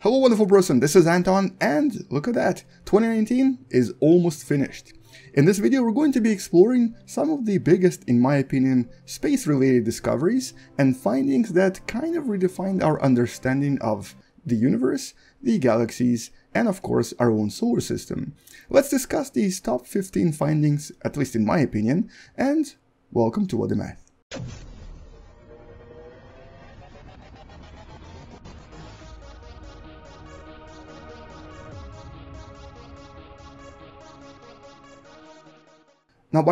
Hello wonderful person, this is Anton, and look at that, 2019 is almost finished. In this video we're going to be exploring some of the biggest, in my opinion, space-related discoveries and findings that kind of redefined our understanding of the universe, the galaxies, and of course our own solar system. Let's discuss these top 15 findings, at least in my opinion, and welcome to WhatDaMath. Now,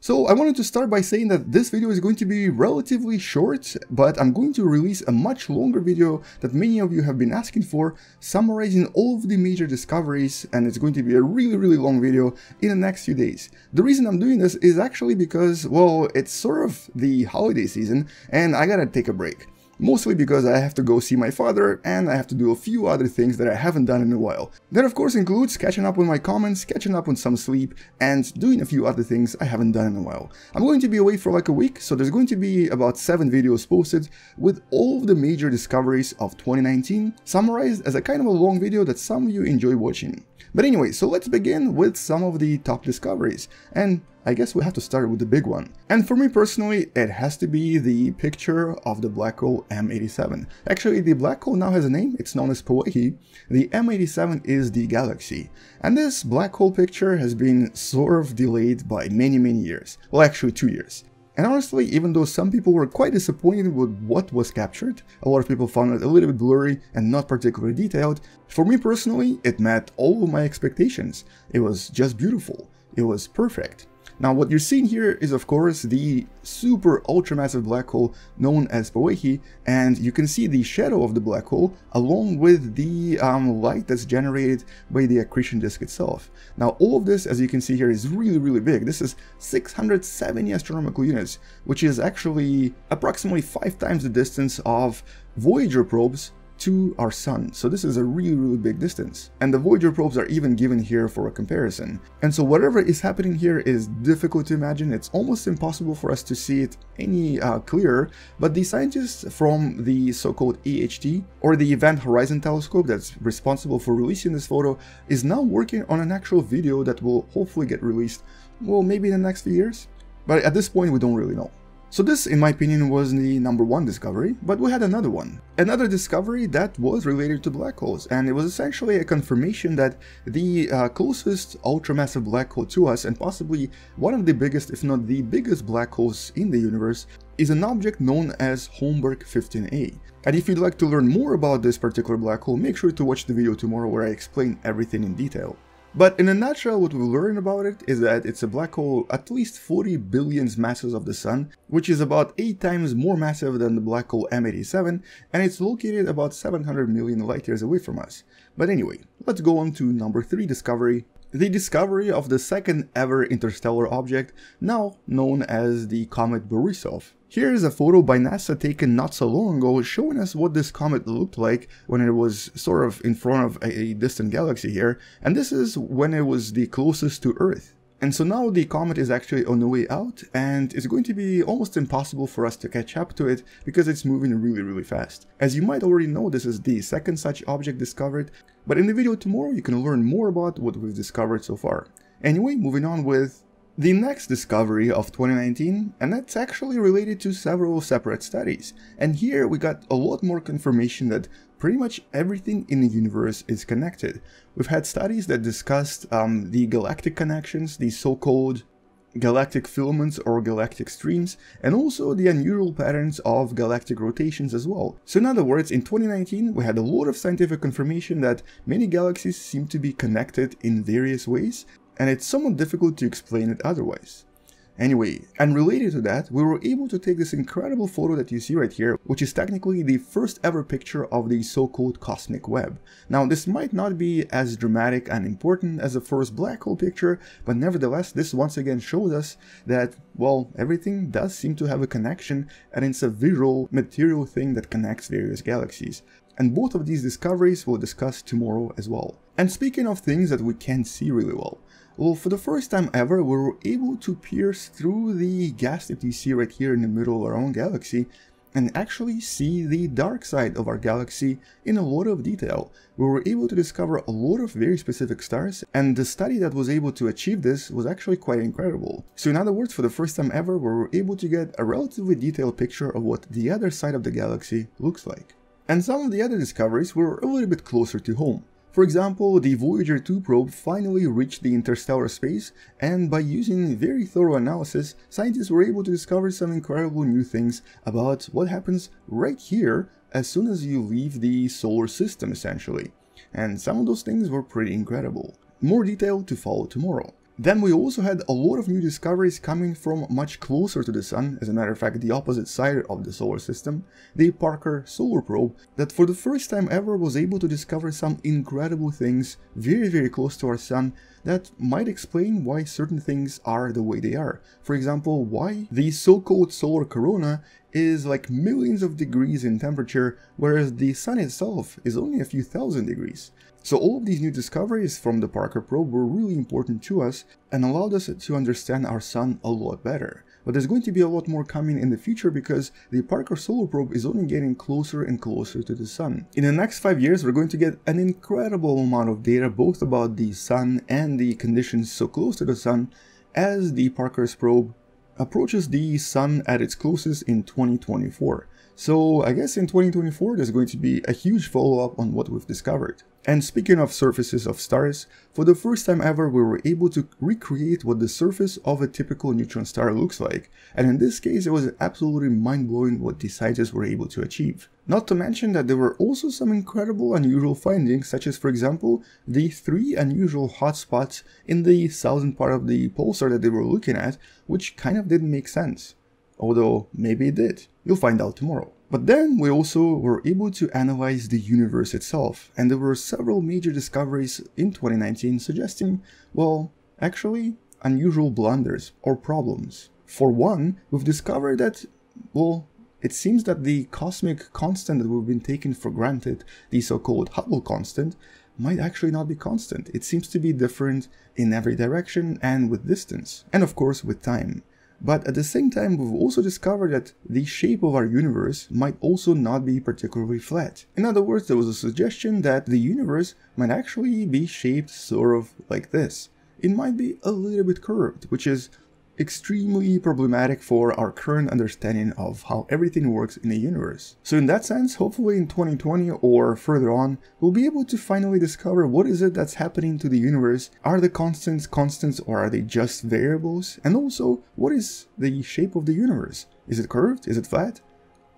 so I wanted to start by saying that this video is going to be relatively short, but I'm going to release a much longer video that many of you have been asking for, summarizing all of the major discoveries, and it's going to be a really long video in the next few days. The reason I'm doing this is actually because, well, it's sort of the holiday season and I gotta take a break. Mostly because I have to go see my father, and I have to do a few other things that I haven't done in a while. That of course includes catching up on my comments, catching up on some sleep, and doing a few other things I haven't done in a while. I'm going to be away for like a week, so there's going to be about 7 videos posted with all of the major discoveries of 2019, summarized as a kind of a long video that some of you enjoy watching. But anyway, so let's begin with some of the top discoveries, and I guess we have to start with the big one. And for me personally, it has to be the picture of the black hole M87. Actually, the black hole now has a name, it's known as Pōwehi. The M87 is the galaxy. And this black hole picture has been sort of delayed by many years. Well, actually 2 years. And honestly, even though some people were quite disappointed with what was captured, a lot of people found it a little bit blurry and not particularly detailed, for me personally, it met all of my expectations. It was just beautiful. It was perfect. Now, what you're seeing here is, of course, the super ultramassive black hole known as Pōwehi, and you can see the shadow of the black hole along with the light that's generated by the accretion disk itself. Now, all of this, as you can see here, is really big. This is 670 astronomical units, which is actually approximately 5 times the distance of Voyager probes to our sun. So this is a really big distance, and the Voyager probes are even given here for a comparison. And so whatever is happening here is difficult to imagine. It's almost impossible for us to see it any clearer, but the scientists from the so-called EHT, or the Event Horizon Telescope, that's responsible for releasing this photo, is now working on an actual video that will hopefully get released, well, maybe in the next few years, but at this point we don't really know. So this, in my opinion, was the #1 discovery, but we had another one. Another discovery that was related to black holes, and it was essentially a confirmation that the closest ultramassive black hole to us, and possibly one of the biggest, if not the biggest black holes in the universe, is an object known as Holmberg 15A. And if you'd like to learn more about this particular black hole, make sure to watch the video tomorrow where I explain everything in detail. But in a nutshell, what we've learned about it is that it's a black hole at least 40 billion masses of the sun, which is about 8 times more massive than the black hole M87, and it's located about 700 million light years away from us. But anyway, let's go on to #3 discovery. The discovery of the second ever interstellar object, now known as the comet Borisov. Here is a photo by NASA taken not so long ago showing us what this comet looked like when it was sort of in front of a distant galaxy here, and this is when it was the closest to Earth. And so now the comet is actually on the way out, and it's going to be almost impossible for us to catch up to it because it's moving really fast. As you might already know, this is the second such object discovered, but in the video tomorrow you can learn more about what we've discovered so far. Anyway, moving on with the next discovery of 2019, and that's actually related to several separate studies. And here we got a lot more confirmation that pretty much everything in the universe is connected. We've had studies that discussed the galactic connections, the so-called galactic filaments or galactic streams, and also the unusual patterns of galactic rotations as well. So in other words, in 2019 we had a lot of scientific confirmation that many galaxies seem to be connected in various ways, and it's somewhat difficult to explain it otherwise. Anyway, and related to that, we were able to take this incredible photo that you see right here, which is technically the first ever picture of the so-called cosmic web. Now, this might not be as dramatic and important as the first black hole picture, but nevertheless, this once again shows us that, well, everything does seem to have a connection, and it's a visual, material thing that connects various galaxies. And both of these discoveries we'll discuss tomorrow as well. And speaking of things that we can't see really well, well, for the first time ever, we were able to pierce through the gas that you see right here in the middle of our own galaxy and actually see the dark side of our galaxy in a lot of detail. We were able to discover a lot of very specific stars, and the study that was able to achieve this was actually quite incredible. So in other words, for the first time ever, we were able to get a relatively detailed picture of what the other side of the galaxy looks like. And some of the other discoveries were a little bit closer to home. For example, the Voyager 2 probe finally reached the interstellar space, and by using very thorough analysis, scientists were able to discover some incredible new things about what happens right here as soon as you leave the solar system, essentially. And some of those things were pretty incredible. More detail to follow tomorrow. Then we also had a lot of new discoveries coming from much closer to the Sun, as a matter of fact the opposite side of the solar system, the Parker Solar Probe, that for the first time ever was able to discover some incredible things very, very close to our Sun that might explain why certain things are the way they are. For example, why the so-called solar corona is like millions of degrees in temperature, whereas the Sun itself is only a few thousand degrees. So all of these new discoveries from the Parker probe were really important to us and allowed us to understand our Sun a lot better. But there's going to be a lot more coming in the future because the Parker Solar Probe is only getting closer and closer to the Sun. In the next 5 years, we're going to get an incredible amount of data both about the Sun and the conditions so close to the Sun as the Parker's probe approaches the Sun at its closest in 2024. So I guess in 2024 there's going to be a huge follow-up on what we've discovered. And speaking of surfaces of stars, for the first time ever we were able to recreate what the surface of a typical neutron star looks like, and in this case it was absolutely mind-blowing what the scientists were able to achieve. Not to mention that there were also some incredible unusual findings, such as for example the three unusual hot spots in the southern part of the pulsar that they were looking at, which kind of didn't make sense. Although maybe it did, you'll find out tomorrow. But then we also were able to analyze the universe itself, and there were several major discoveries in 2019 suggesting, well, actually, unusual blunders or problems. For one, we've discovered that, well, it seems that the cosmic constant that we've been taking for granted, the so-called Hubble constant, might actually not be constant. It seems to be different in every direction and with distance, and of course with time. But at the same time, we've also discovered that the shape of our universe might also not be particularly flat. In other words, there was a suggestion that the universe might actually be shaped sort of like this. It might be a little bit curved, which is extremely problematic for our current understanding of how everything works in the universe. So in that sense, hopefully in 2020 or further on, we'll be able to finally discover what is it that's happening to the universe. Are the constants or are they just variables? And also, what is the shape of the universe? Is it curved? Is it flat?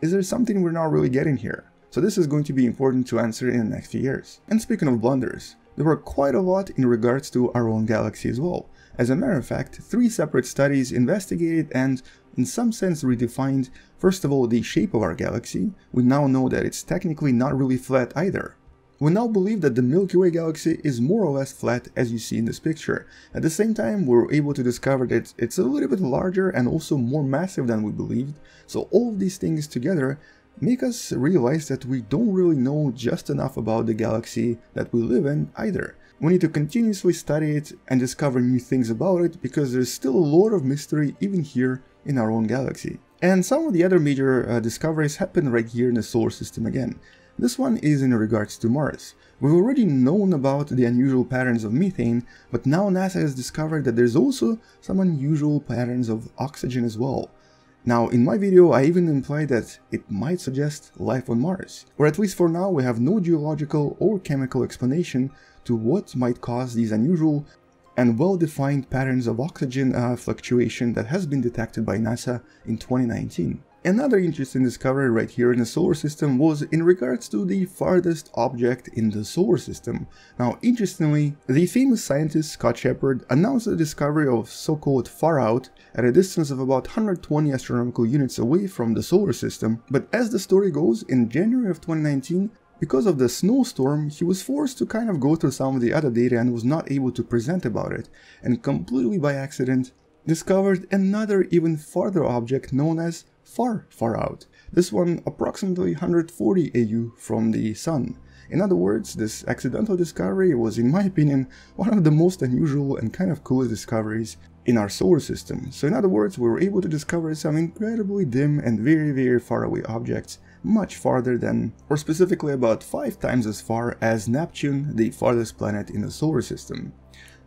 Is there something we're not really getting here? So this is going to be important to answer in the next few years. And speaking of blunders, there were quite a lot in regards to our own galaxy as well. As a matter of fact, three separate studies investigated and, in some sense, redefined, first of all, the shape of our galaxy. We now know that it's technically not really flat either. We now believe that the Milky Way galaxy is more or less flat, as you see in this picture. At the same time, we were able to discover that it's a little bit larger and also more massive than we believed. So all of these things together make us realize that we don't really know just enough about the galaxy that we live in either. We need to continuously study it and discover new things about it because there's still a lot of mystery even here in our own galaxy. And some of the other major discoveries happen right here in the solar system again. This one is in regards to Mars. We've already known about the unusual patterns of methane, but now NASA has discovered that there's also some unusual patterns of oxygen as well. Now, in my video, I even implied that it might suggest life on Mars, or at least for now we have no geological or chemical explanation to what might cause these unusual and well-defined patterns of oxygen fluctuation that has been detected by NASA in 2019. Another interesting discovery right here in the solar system was in regards to the farthest object in the solar system. Now, interestingly, the famous scientist Scott Sheppard announced the discovery of so-called Far Out at a distance of about 120 astronomical units away from the solar system. But as the story goes, in January of 2019, because of the snowstorm, he was forced to kind of go through some of the other data and was not able to present about it, and completely by accident discovered another even farther object known as Far Far Out, this one approximately 140 AU from the Sun. In other words, this accidental discovery was, in my opinion, one of the most unusual and kind of coolest discoveries in our solar system. So in other words, we were able to discover some incredibly dim and very, very far away objects, much farther than, or specifically about 5 times as far as Neptune, the farthest planet in the solar system.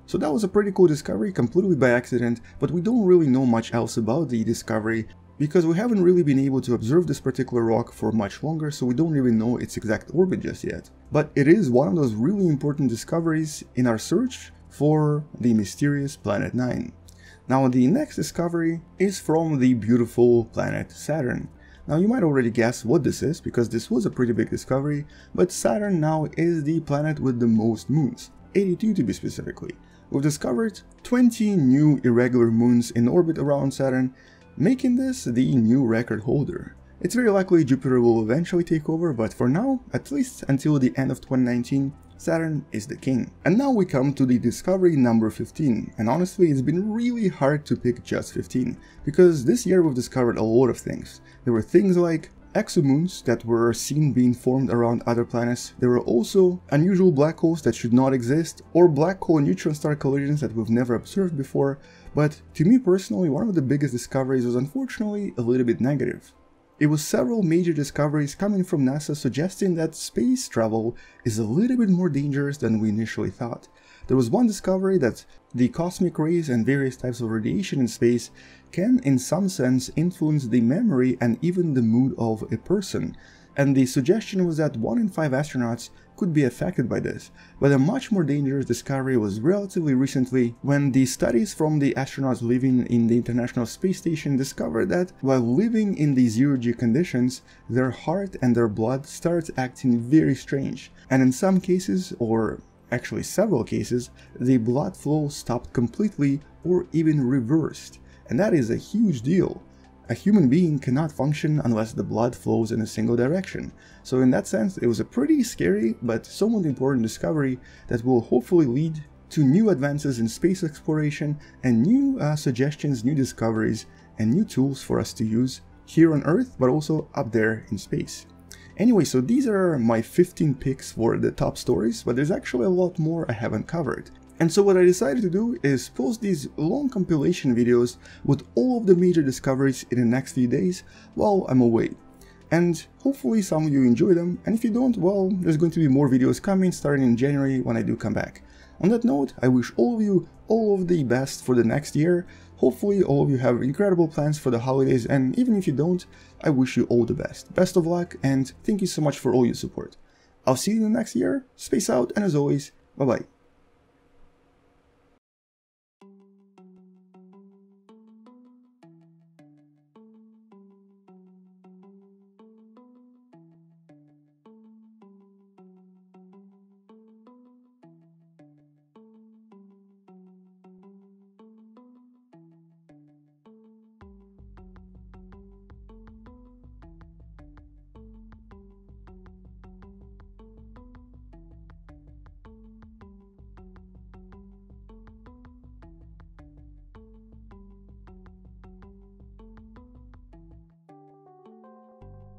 So that was a pretty cool discovery, completely by accident, but we don't really know much else about the discovery, because we haven't really been able to observe this particular rock for much longer, so we don't really know its exact orbit just yet. But it is one of those really important discoveries in our search for the mysterious Planet 9. Now, the next discovery is from the beautiful planet Saturn. Now, you might already guess what this is, because this was a pretty big discovery, but Saturn now is the planet with the most moons, 82 to be specifically. We've discovered 20 new irregular moons in orbit around Saturn, making this the new record holder. It's very likely Jupiter will eventually take over, but for now, at least until the end of 2019, Saturn is the king. And now we come to the discovery number 15, and honestly, it's been really hard to pick just 15, because this year we've discovered a lot of things. There were things like exomoons that were seen being formed around other planets. There were also unusual black holes that should not exist, or black hole neutron star collisions that we've never observed before. But to me personally, one of the biggest discoveries was unfortunately a little bit negative. It was several major discoveries coming from NASA suggesting that space travel is a little bit more dangerous than we initially thought. There was one discovery that the cosmic rays and various types of radiation in space can in some sense influence the memory and even the mood of a person, and the suggestion was that 1 in 5 astronauts could be affected by this. But a much more dangerous discovery was relatively recently, when the studies from the astronauts living in the International Space Station discovered that while living in the zero-G conditions, their heart and their blood starts acting very strange, and in some cases, or actually several cases, the blood flow stopped completely or even reversed. And that is a huge deal. A human being cannot function unless the blood flows in a single direction. So in that sense, it was a pretty scary but somewhat important discovery that will hopefully lead to new advances in space exploration and new suggestions, new discoveries, and new tools for us to use here on Earth, but also up there in space. Anyway, so these are my 15 picks for the top stories, but there's actually a lot more I haven't covered. And so what I decided to do is post these long compilation videos with all of the major discoveries in the next few days while I'm away. And hopefully some of you enjoy them, and if you don't, well, there's going to be more videos coming starting in January when I do come back. On that note, I wish all of you all of the best for the next year. Hopefully all of you have incredible plans for the holidays, and even if you don't, I wish you all the best. Best of luck, and thank you so much for all your support. I'll see you in the next year. Space out, and as always, bye-bye.